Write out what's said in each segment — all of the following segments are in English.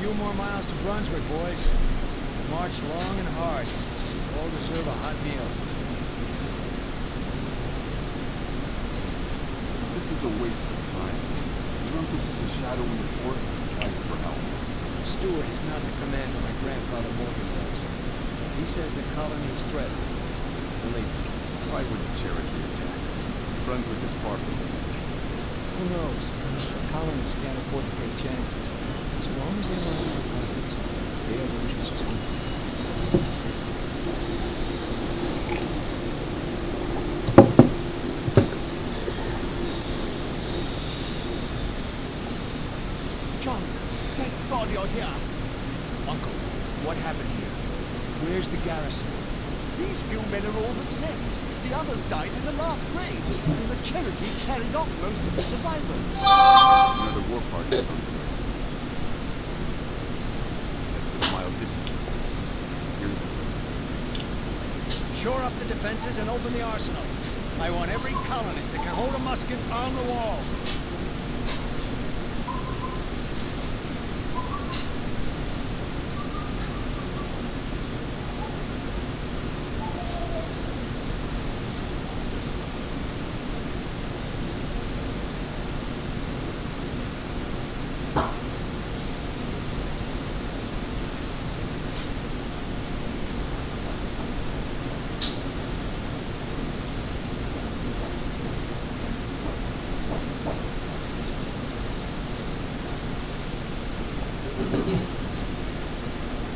few more miles to Brunswick, boys. We marched long and hard. We all deserve a hot meal. This is a waste of time. This is a shadow in the forest and cries for help. Stewart is not the commander my grandfather Morgan was. If he says the colony is threatened, believe it. Why would the Cherokee attack? Brunswick is far from the limits. Who knows? The colonists can't afford to take chances. As long as they know their pockets, they have interest in them. Yeah. Uncle, what happened here? Where's the garrison? These few men are all that's left. The others died in the last raid, and the Cherokee carried off most of the survivors. Another war party is on the way. Less than a mile distant. Hear them. Shore up the defenses and open the arsenal. I want every colonist that can hold a musket on the walls.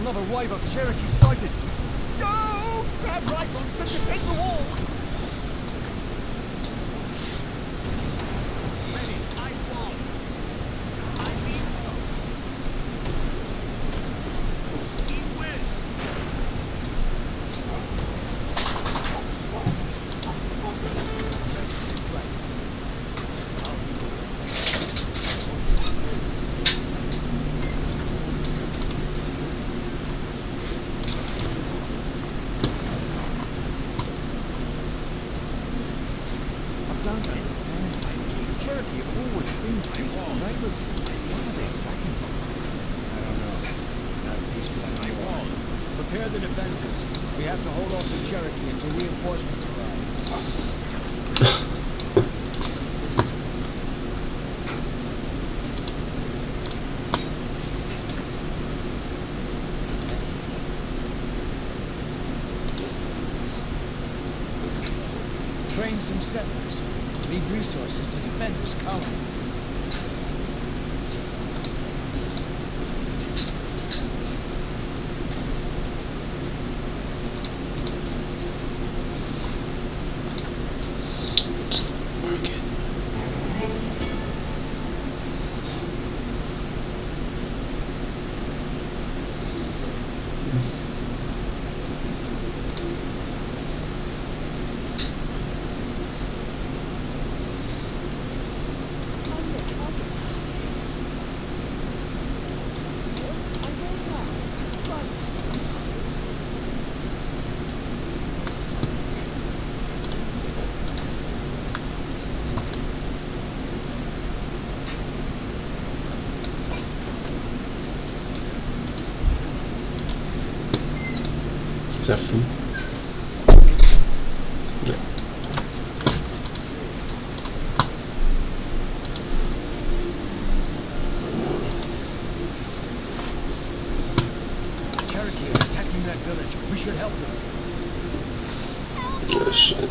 Another wave of Cherokee sighted. No! Grab rifles, set to hit the walls! Ready, I won. I mean so. He train some settlers. Need resources to defend this colony. Definitely. Yeah. The Cherokee are attacking that village. We should help them. Oh shit.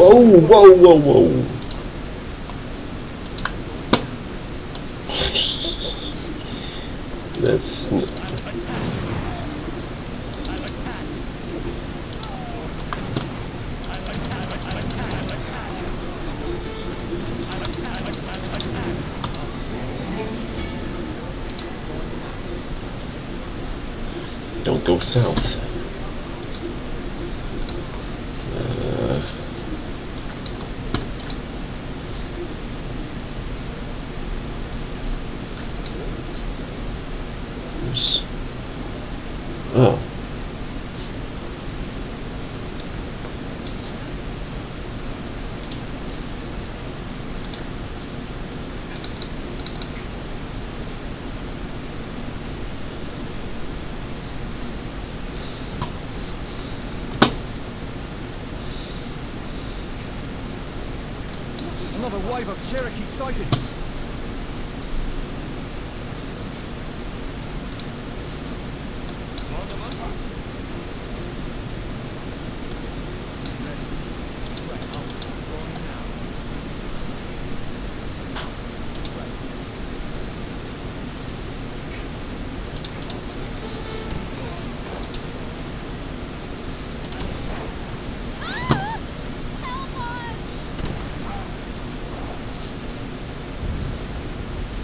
Whoa, whoa, whoa, whoa. That's... Don't go south. Oh. Another wave of Cherokee sighted.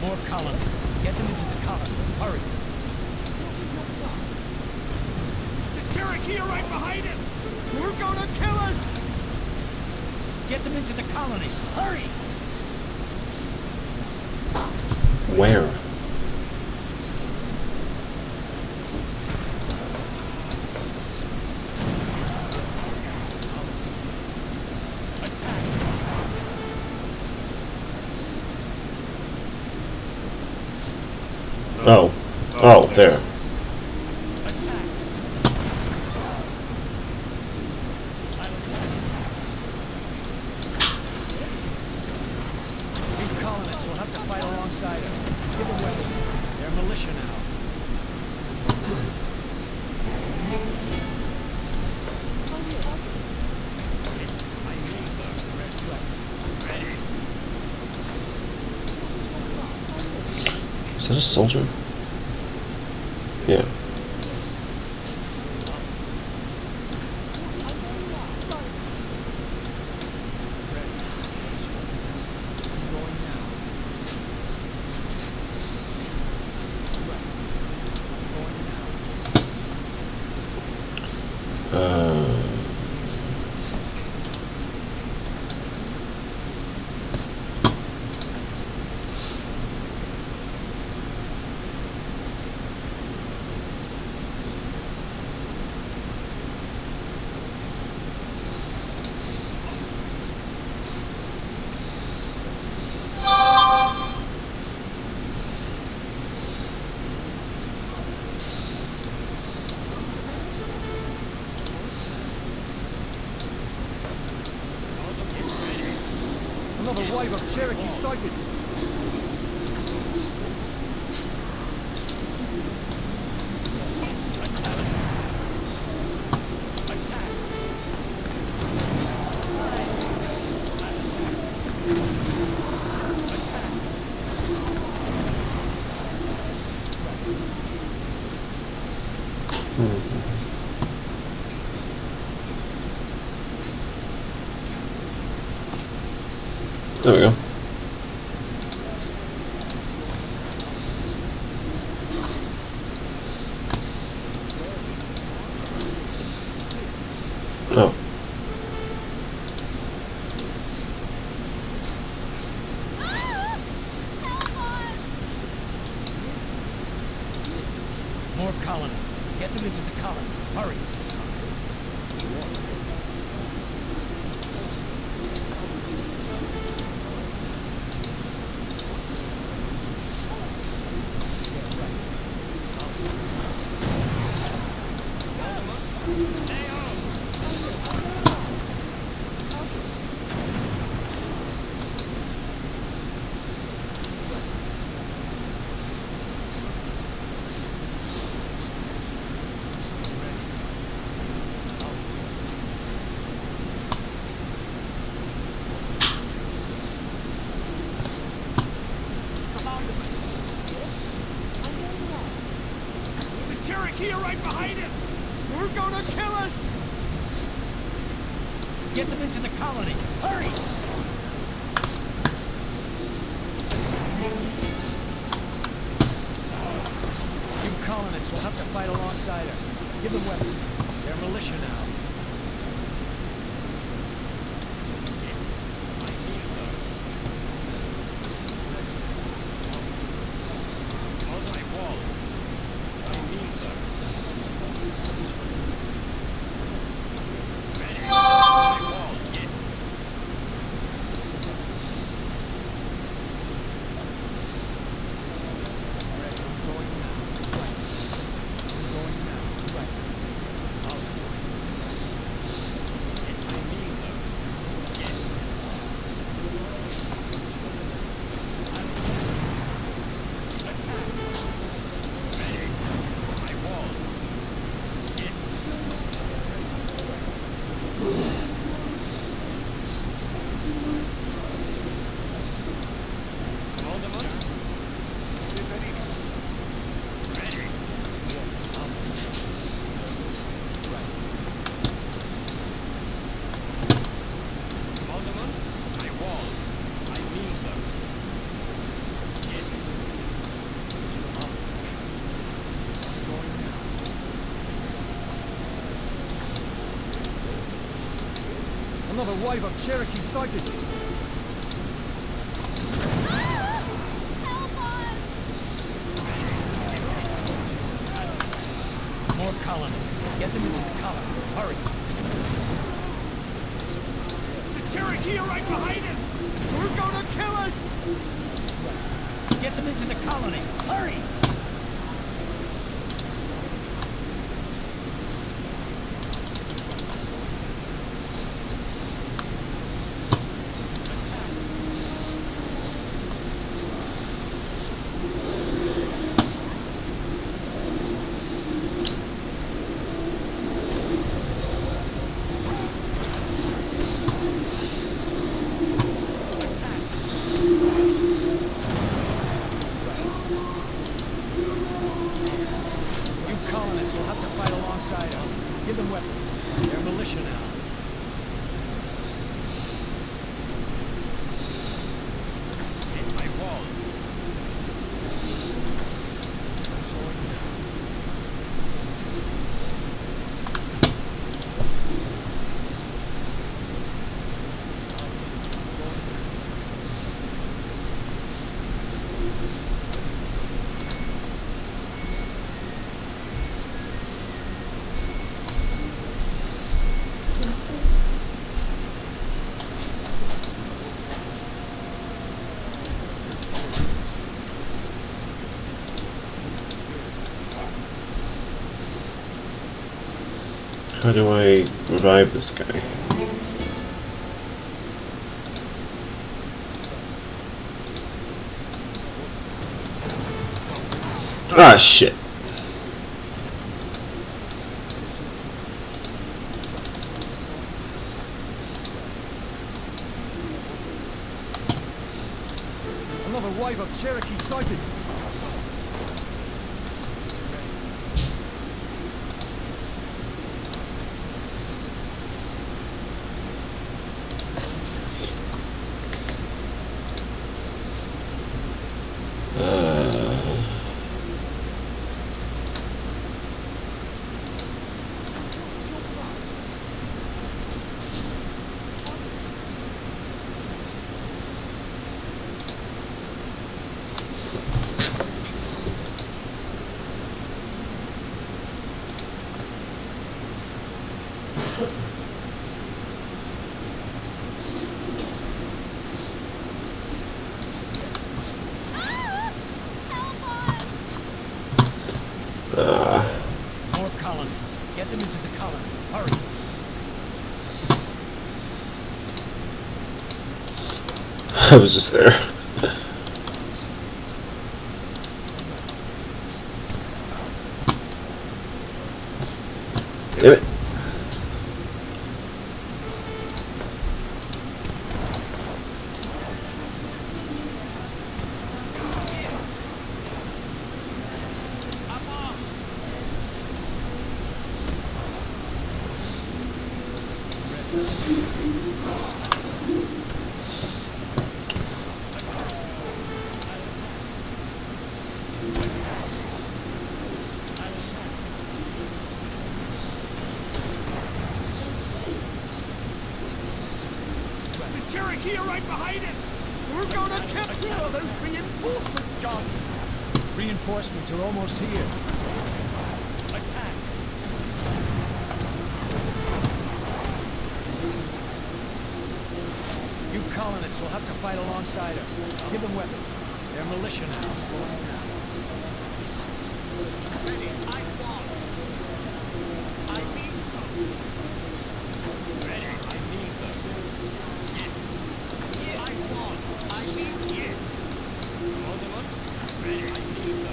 More colonists. Get them into the colony. Hurry. The Cherokee are right behind us! We're gonna kill us! Get them into the colony. Hurry! Where? Oh. Oh, there. These colonists will have to fight alongside us. Give them weapons. They're militia now. Is that a soldier? Yeah. Another wave of Cherokee sighted. There we go. Oh. More colonists. Get them into the colony. Hurry. Here, right behind us! We're gonna kill us! Get them into the colony! Hurry! You colonists will have to fight alongside us. Give them weapons. They're militia now. Another wave of Cherokee sighted. Help us! More colonists. Get them into the colony. Hurry. The Cherokee are right behind us! We're gonna kill us! Get them into the colony. Hurry! How do I revive this guy? Ah, shit. Another wave of Cherokee sighted. Get them into to the colony. Hurry. I was just there. Damn it. Cherokee are right behind us! We're gonna kill those reinforcements, John! Reinforcements are almost here. Attack! You colonists will have to fight alongside us. Give them weapons. They're militia now. Ready, I fall. I mean so. Ready, I mean so. Yes. Yeah, I won. I mean yes. Hold them up. Ready, I mean so.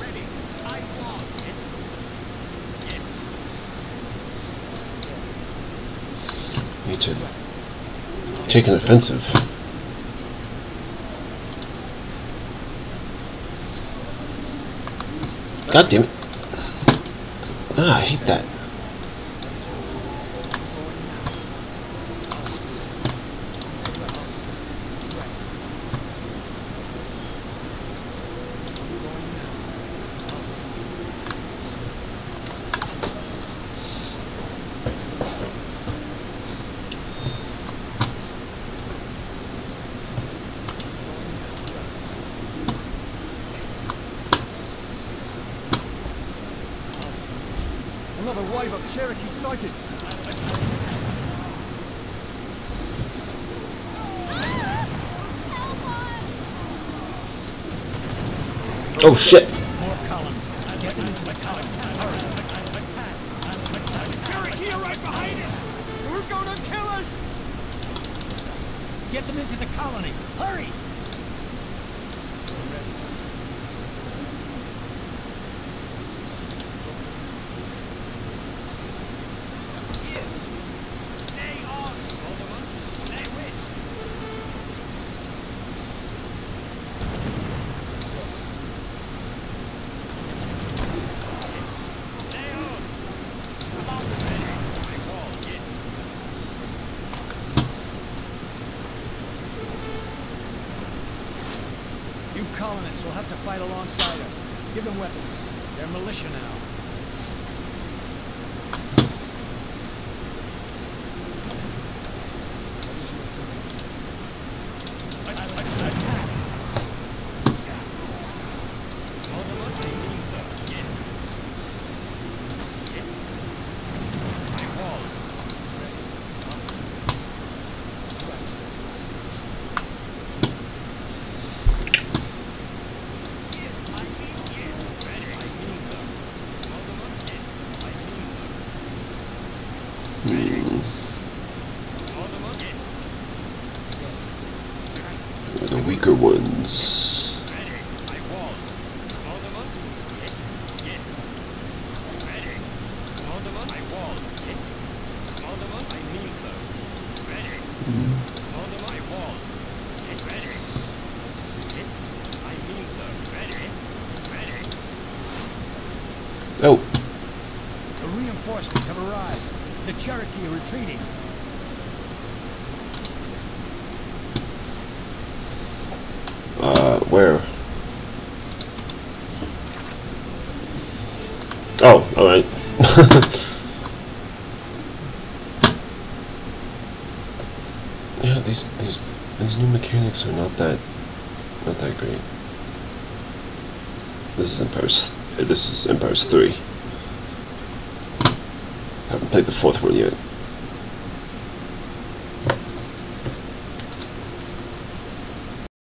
Ready, I won. Yes. Yes. Yes. Need to take an offensive. God damn it. Ah, I hate that. Another wave of Cherokee sighted. Oh shit! More colonists. Get them into the colony. Cherokee right behind us. We're gonna kill us. Get them into the colony. Hurry! Colonists will have to fight alongside us. Give them weapons. They're militia now. The weaker ones. Oh. The reinforcements have arrived. The Cherokee are retreating. Where? Oh, all right. Yeah, these new mechanics are not that great. This is Empires. This is Empires 3. I haven't played the 4th one yet.